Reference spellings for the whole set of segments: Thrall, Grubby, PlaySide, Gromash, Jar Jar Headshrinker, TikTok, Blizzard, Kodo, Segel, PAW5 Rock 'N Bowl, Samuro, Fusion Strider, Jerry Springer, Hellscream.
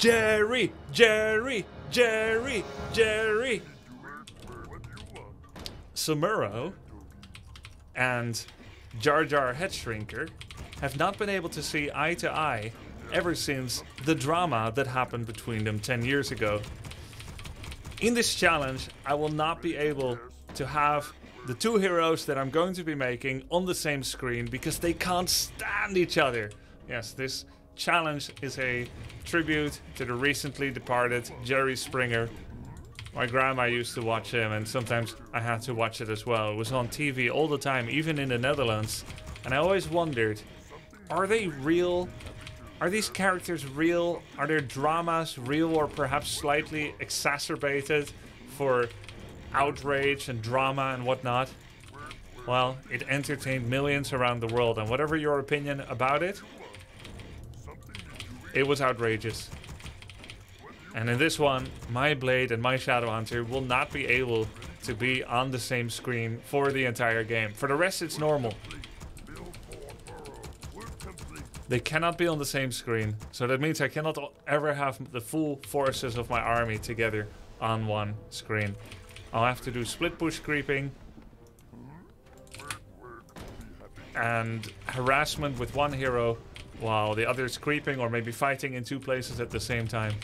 Jerry! Jerry! Jerry! Jerry! Samuro and Jar Jar Headshrinker have not been able to see eye to eye ever since the drama that happened between them 10 years ago. In this challenge, I will not be able to have the two heroes that I'm going to be making on the same screen because they can't stand each other. Yes, this challenge is a tribute to the recently departed Jerry Springer. My grandma used to watch him, and sometimes I had to watch it as well. It was on TV all the time, even in the Netherlands. And I always wondered, are they real? Are these characters real? Are their dramas real, or perhaps slightly exacerbated for outrage and drama and whatnot? Well, it entertained millions around the world, and whatever your opinion about it, it was outrageous. And in this one, my Blade and my Shadowhunter will not be able to be on the same screen for the entire game. For the rest, it's normal. They cannot be on the same screen, so that means I cannot ever have the full forces of my army together on one screen. I'll have to do split push creeping and harassment with one hero while the other is creeping or maybe fighting in two places at the same time.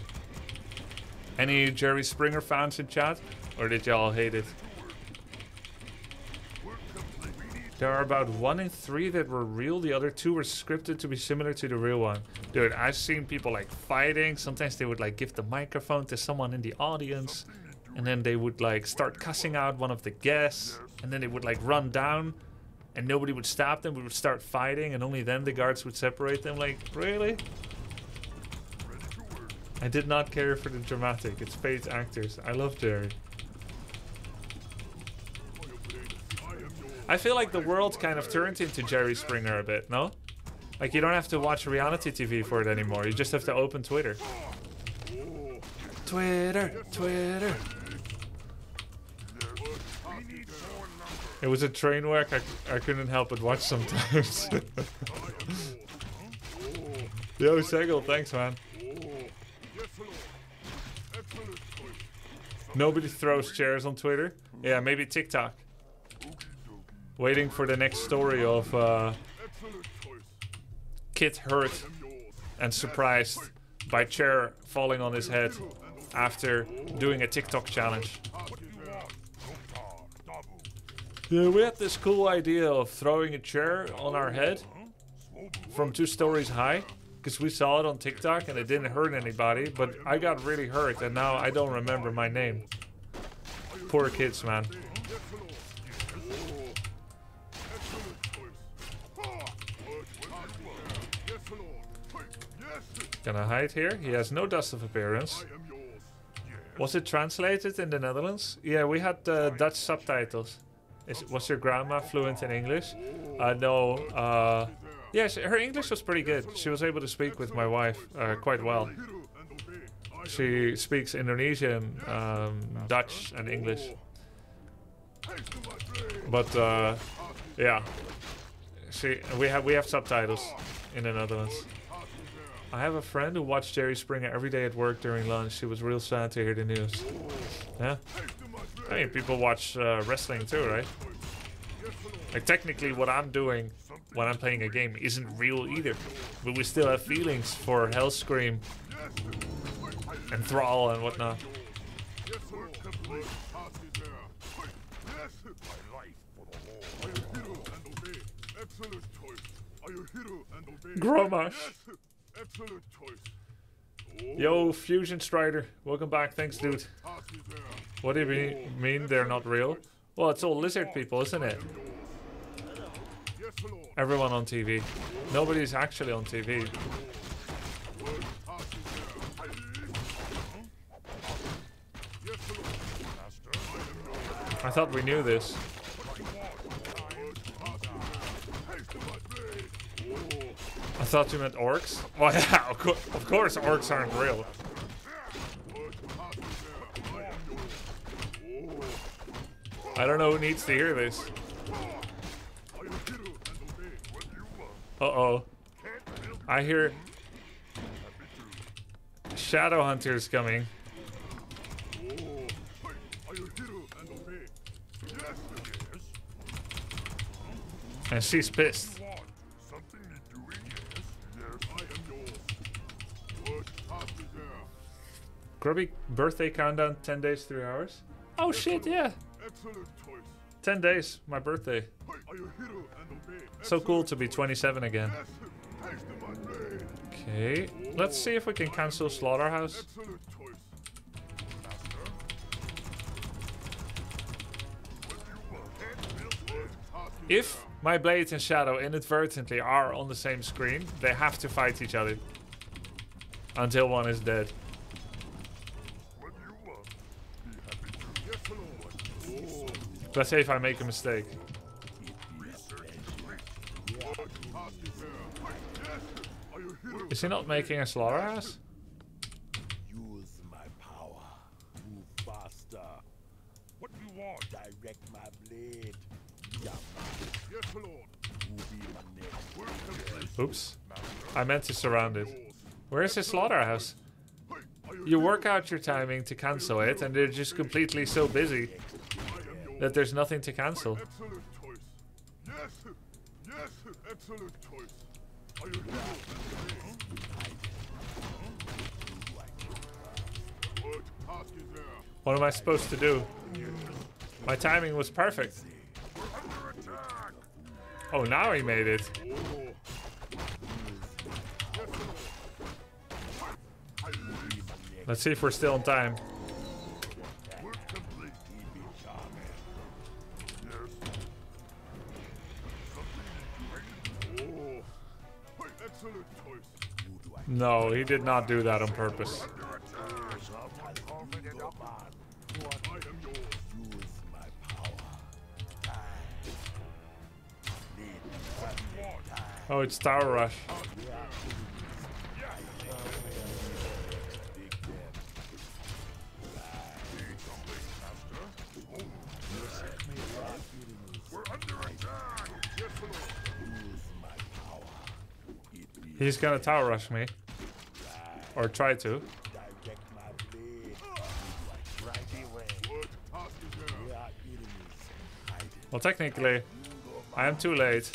Any Jerry Springer fans in chat, or did y'all hate it? There are about 1 in 3 that were real, the other 2 were scripted to be similar to the real one. Dude, I've seen people like fighting, sometimes they would like give the microphone to someone in the audience, and then they would like start cussing out one of the guests, and then they would like run down, and nobody would stop them, we would start fighting, and only then the guards would separate them, like, really? I did not care for the dramatic, it's paid actors. I love Jerry. I feel like the world kind of turned into Jerry Springer a bit, no? Like you don't have to watch reality TV for it anymore, you just have to open Twitter. Twitter! Twitter! It was a train wreck I couldn't help but watch sometimes. Yo, Segel, thanks man. Nobody throws chairs on Twitter? Yeah, maybe TikTok. Waiting for the next story of Kid hurt and surprised by chair falling on his head after doing a TikTok challenge. Yeah, we had this cool idea of throwing a chair on our head from 2 stories high. Because we saw it on TikTok and it didn't hurt anybody, but I got really hurt and now I don't remember my name. Poor kids, man. Can I hide here? He has no dust of appearance. Was it translated in the Netherlands? Yeah, we had Dutch subtitles. Was your grandma fluent in English? No. Yes, her English was pretty good. She was able to speak with my wife quite well. She speaks Indonesian, Dutch, and English. But yeah, we have subtitles in the Netherlands. I have a friend who watched Jerry Springer every day at work during lunch. She was real sad to hear the news. Yeah, I mean people watch wrestling too, right? Like technically, what I'm doing when I'm playing a game isn't real either, but we still have feelings for Hellscream and Thrall and whatnot. Gromash. Yo, Fusion Strider, welcome back. Thanks, dude. What do you mean they're not real? Well, it's all lizard people, isn't it? Everyone on TV. Nobody's actually on TV. I thought we knew this. I thought you meant orcs? Well, yeah, of course orcs aren't real. I don't know who needs to hear this. Uh oh. I hear shadow hunters coming. And she's pissed. Grubby birthday countdown, 10 days, 3 hours. Oh shit, yeah. 10 days, my birthday. So cool to be 27 again. Okay, let's see if we can cancel Slaughterhouse. If my blade and shadow inadvertently are on the same screen, they have to fight each other until one is dead. Let's say if I make a mistake. Is he not making a Slaughterhouse? Use my power. Move faster. What do you want? Direct my blade. Oops. I meant to surround it. Where is his Slaughterhouse? You work out your timing to cancel it, and they're just completely so busy that there's nothing to cancel. What am I supposed to do? My timing was perfect. Oh, now he made it. Let's see if we're still on time. No, he did not do that on purpose. Oh, it's Tower Rush. He's gonna Tower Rush me. Or try to. Well, technically, I am too late.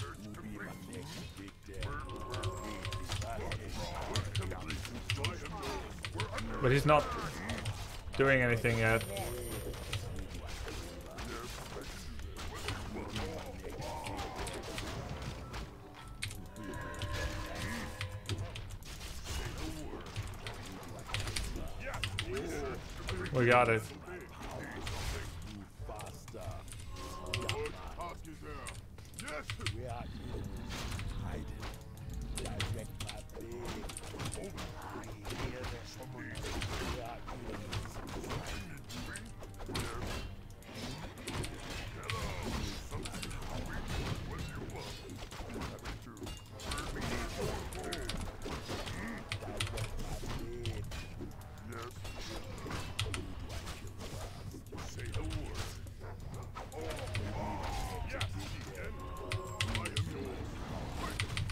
But he's not doing anything yet. We got it.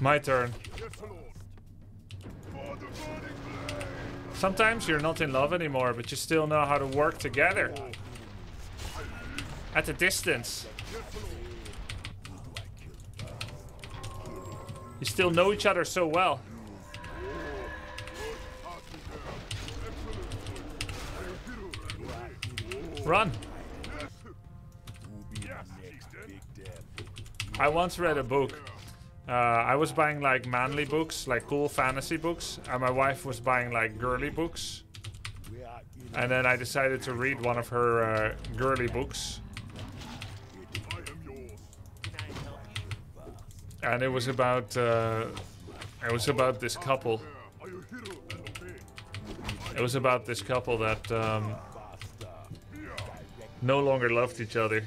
My turn. Sometimes you're not in love anymore, but you still know how to work together. At a distance. You still know each other so well. Run. I once read a book. I was buying like manly books, like cool fantasy books, and my wife was buying like girly books. And then I decided to read one of her girly books. And it was about this couple. It was about this couple that no longer loved each other.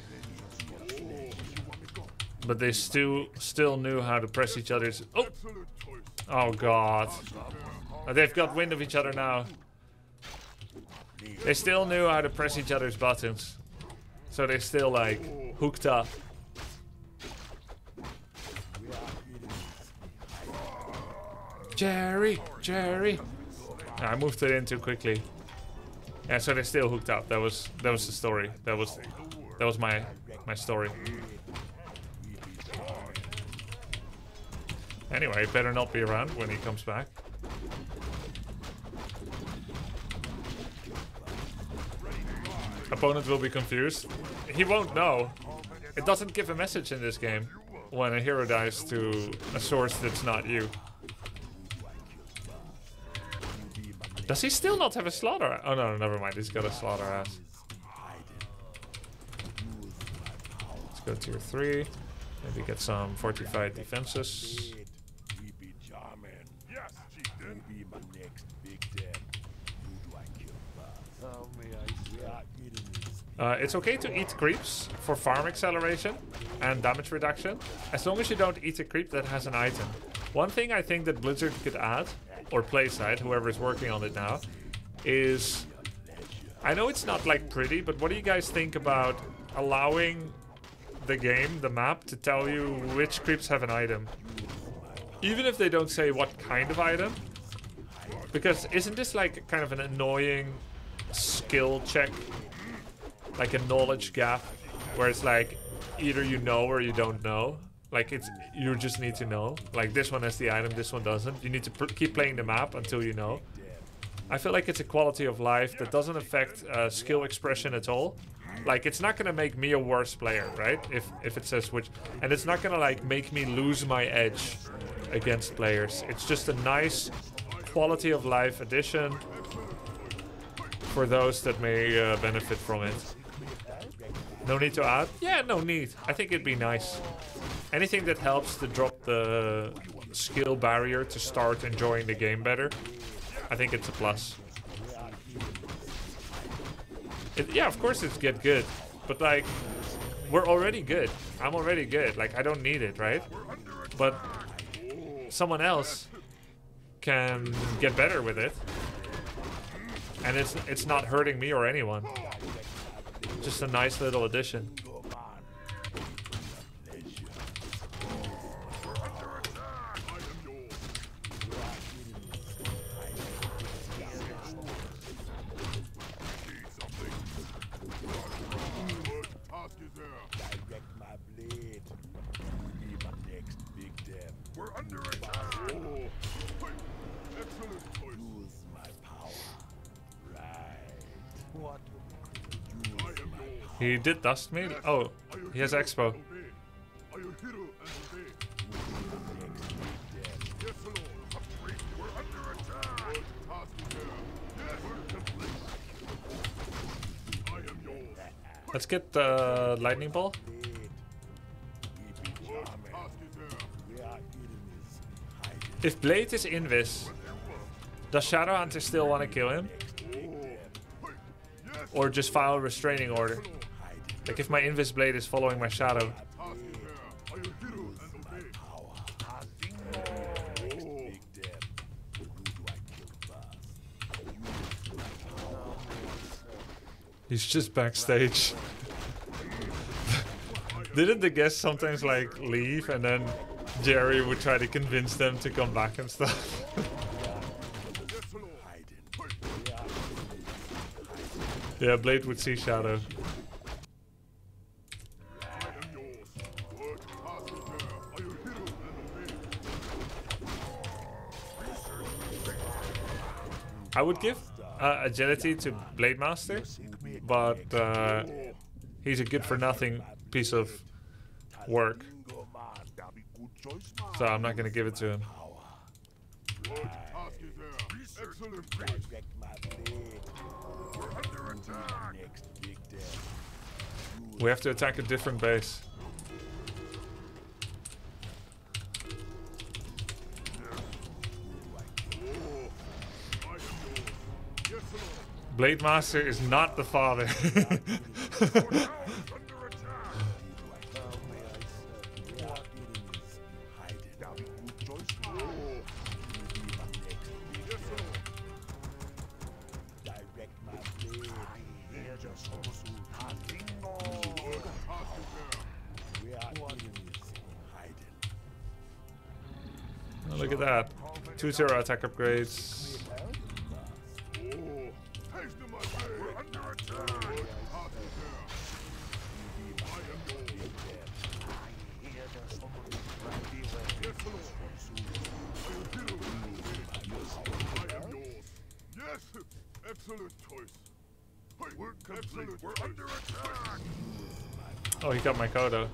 But they still knew how to press each other's... Oh! Oh, God. They've got wind of each other now. They still knew how to press each other's buttons. So they're still, like, hooked up. Jerry! Jerry! I moved it in too quickly. Yeah, so they're still hooked up. That was the story. That was my story. Anyway, better not be around when he comes back. Opponent will be confused. He won't know. It doesn't give a message in this game when a hero dies to a source that's not you. Does he still not have a slaughter? Oh no, never mind. He's got a slaughter ass. Let's go tier 3. Maybe get some fortified defenses. It's okay to eat creeps for farm acceleration and damage reduction, as long as you don't eat a creep that has an item. One thing I think that Blizzard could add, or PlaySide, whoever is working on it now, is... I know it's not like pretty, but what do you guys think about allowing the game, the map, to tell you which creeps have an item? Even if they don't say what kind of item. Because isn't this like kind of an annoying skill check? Like a knowledge gap where it's like either you know or you don't know. Like you just need to know. Like this one has the item, this one doesn't. You need to keep playing the map until you know. I feel like it's a quality of life that doesn't affect skill expression at all. Like it's not gonna make me a worse player, right? If it says which, and it's not gonna like make me lose my edge against players. It's just a nice quality of life addition for those that may benefit from it. No need to add? Yeah, no need. I think it'd be nice. Anything that helps to drop the skill barrier to start enjoying the game better, I think it's a plus. Yeah, of course it's get good, but like, we're already good. I'm already good. Like, I don't need it, right? But someone else can get better with it. And it's not hurting me or anyone. Just a nice little addition. He did dust me? Oh, he has expo. Let's get the lightning ball. If Blade is invis, does Shadowhunter still want to kill him? Or just file a restraining order? Like if my invis blade is following my shadow. He's just backstage. Didn't the guests sometimes like leave and then Jerry would try to convince them to come back and stuff? Yeah, Blade would see shadow. I would give agility to Blade Master, but he's a good-for-nothing piece of work, so I'm not going to give it to him. We have to attack a different base. Blade Master is not the father. Look at that. 2-0 attack upgrades. Excellent choice. We're complete. We're under attack. Oh, he got my Kodo.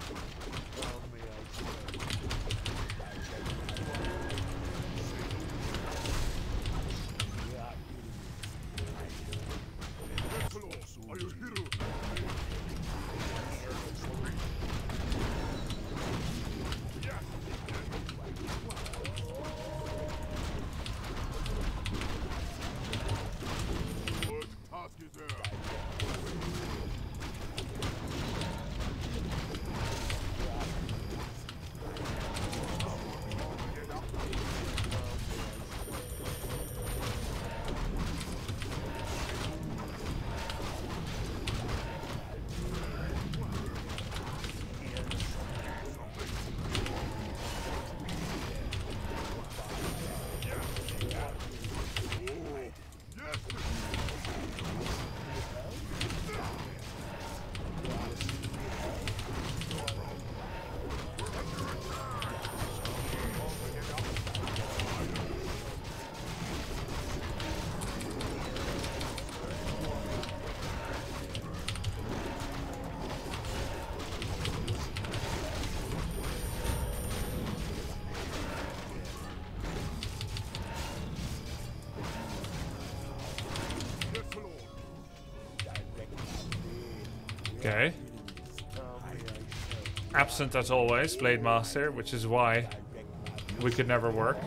Okay. Absent as always, Blade Master, which is why we could never work.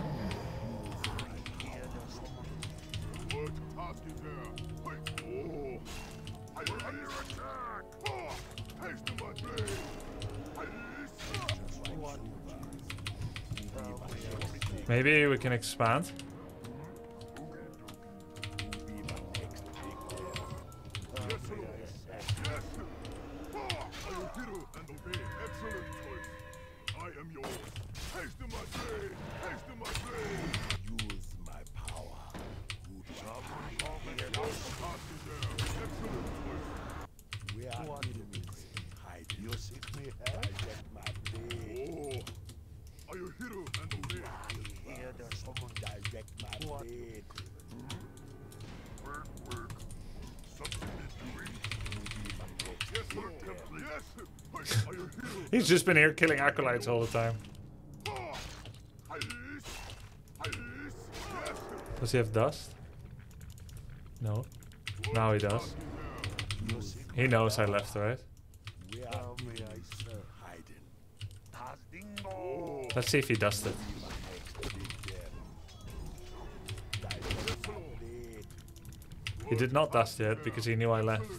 Maybe we can expand. He's just been here killing acolytes all the time. Does he have dust? No. Now he does. He knows I left, right? Let's see if he dusted. He did not dust yet because he knew I left.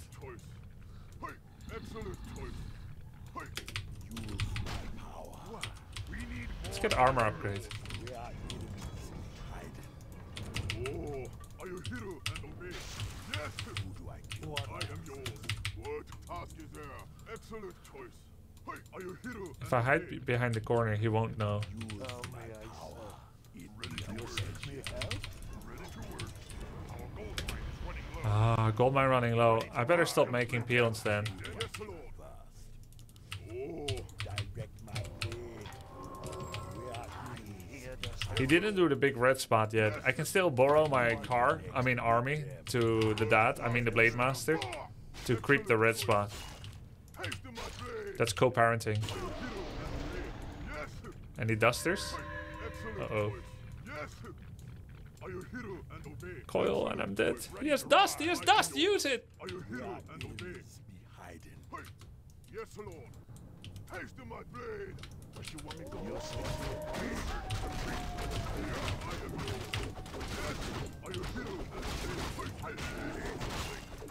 Let's get armor upgrade. If I hide behind the corner, he won't know. Ah, gold mine running low. I better stop making peons then. He didn't do the big red spot yet. I can still borrow my army to the the Blade Master, to creep the red spot. That's co-parenting. Any dusters? Uh-oh. Coil and I'm dead. He has dust! He has dust! Use it!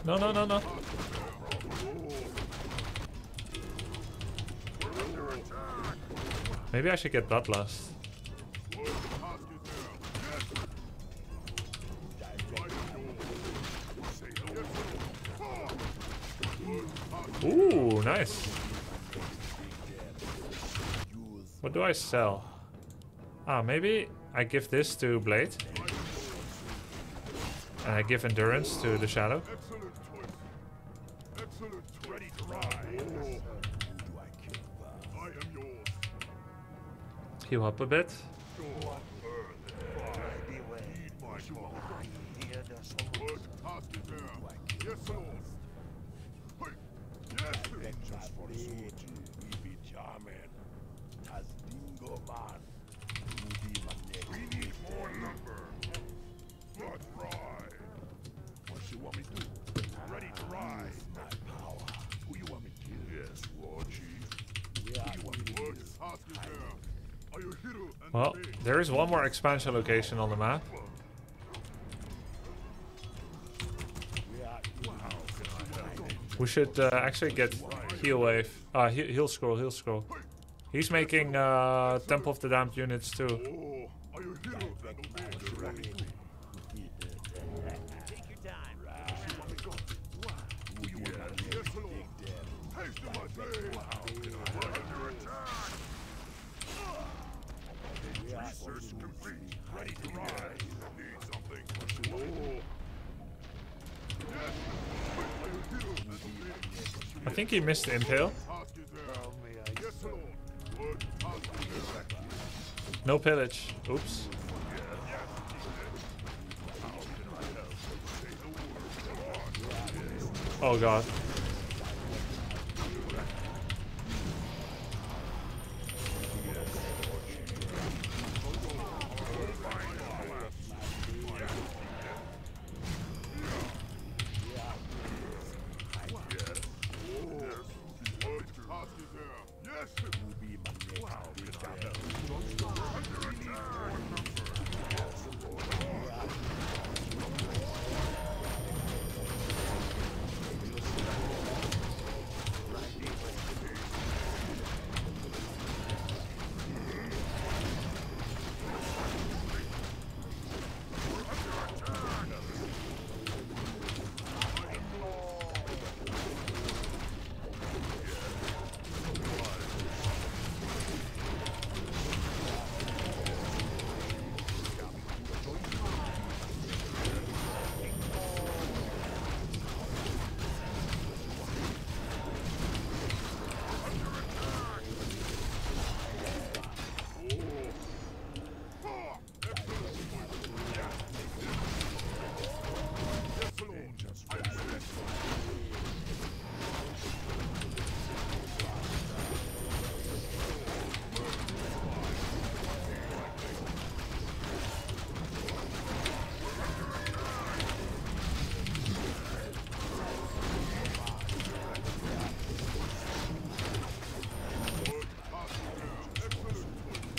No, no, no, no. Maybe I should get Bloodlust. Ooh, nice. What do I sell? Ah, maybe I give this to Blade. give endurance to the shadow. Excellent ready to ride. I am yours. Heal up a bit. We need more number. Blood ride. What you want me to do? Ready to ride. My power. Who you want me to kill? Yes, war chief. We are you hero and well, there is one more expansion location on the map. We should actually get heal wave. Heal scroll, heal scroll. He's making Temple of the Damned units too. I think he missed the impale. No pillage. Oops. Oh god.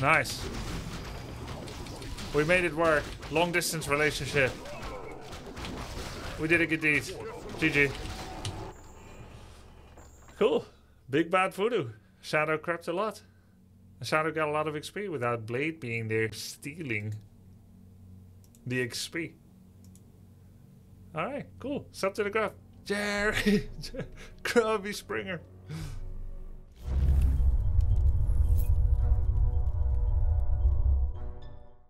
Nice. We made it work. Long distance relationship. We did a good deed. GG. Cool. Big bad voodoo. Shadow crapped a lot. Shadow got a lot of XP without Blade being there stealing the XP. Alright, cool. Sub to the graph. Jerry Grubby Springer.